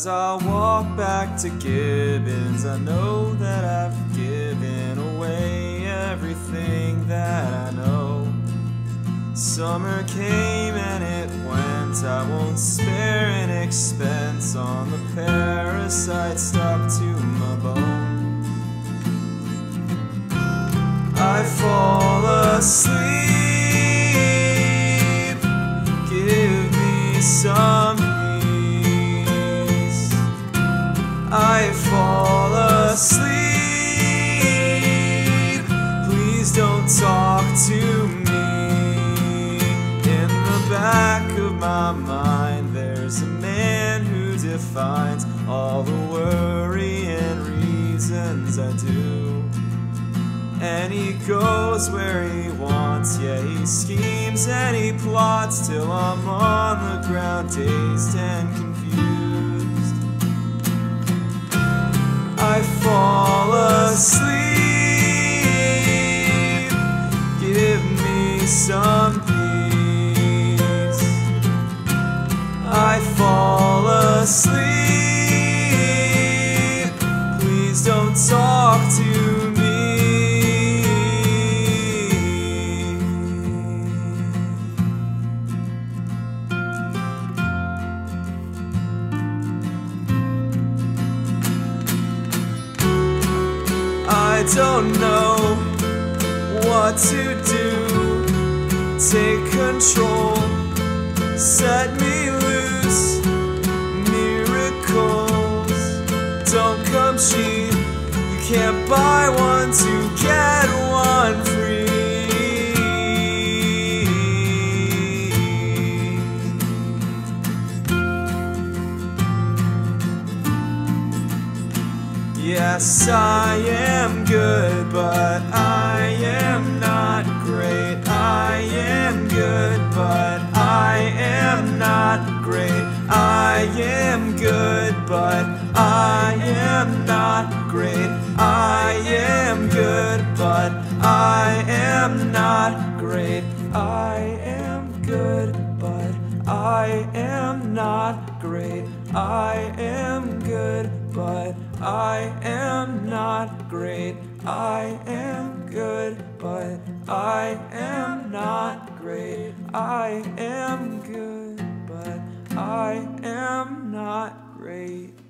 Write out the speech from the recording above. As I walk back to Gibbons, I know that I've given away everything that I know. Summer came and it went, I won't spare an expense on the parasite stuck to my bone. I fall asleep, give me some peace. I fall asleep, please don't talk to me. In the back of my mind, there's a man who defines all the worry and reasons I do. And he goes where he wants, yeah, he schemes and he plots till I'm on the ground, dazed and confused. I fall asleep, give me some peace. I fall asleep, please don't talk to me. I don't know what to do. Take control, set me loose. Miracles don't come cheap. You can't buy one to get one free. Yes, I am good, but I am not great. I am good, but I am not great. I am good, but I am not great. I am good, but I am not great. I am good, but I am not great. I am good, but I am not great. I am good, but I am not great. I am good, but I am not great.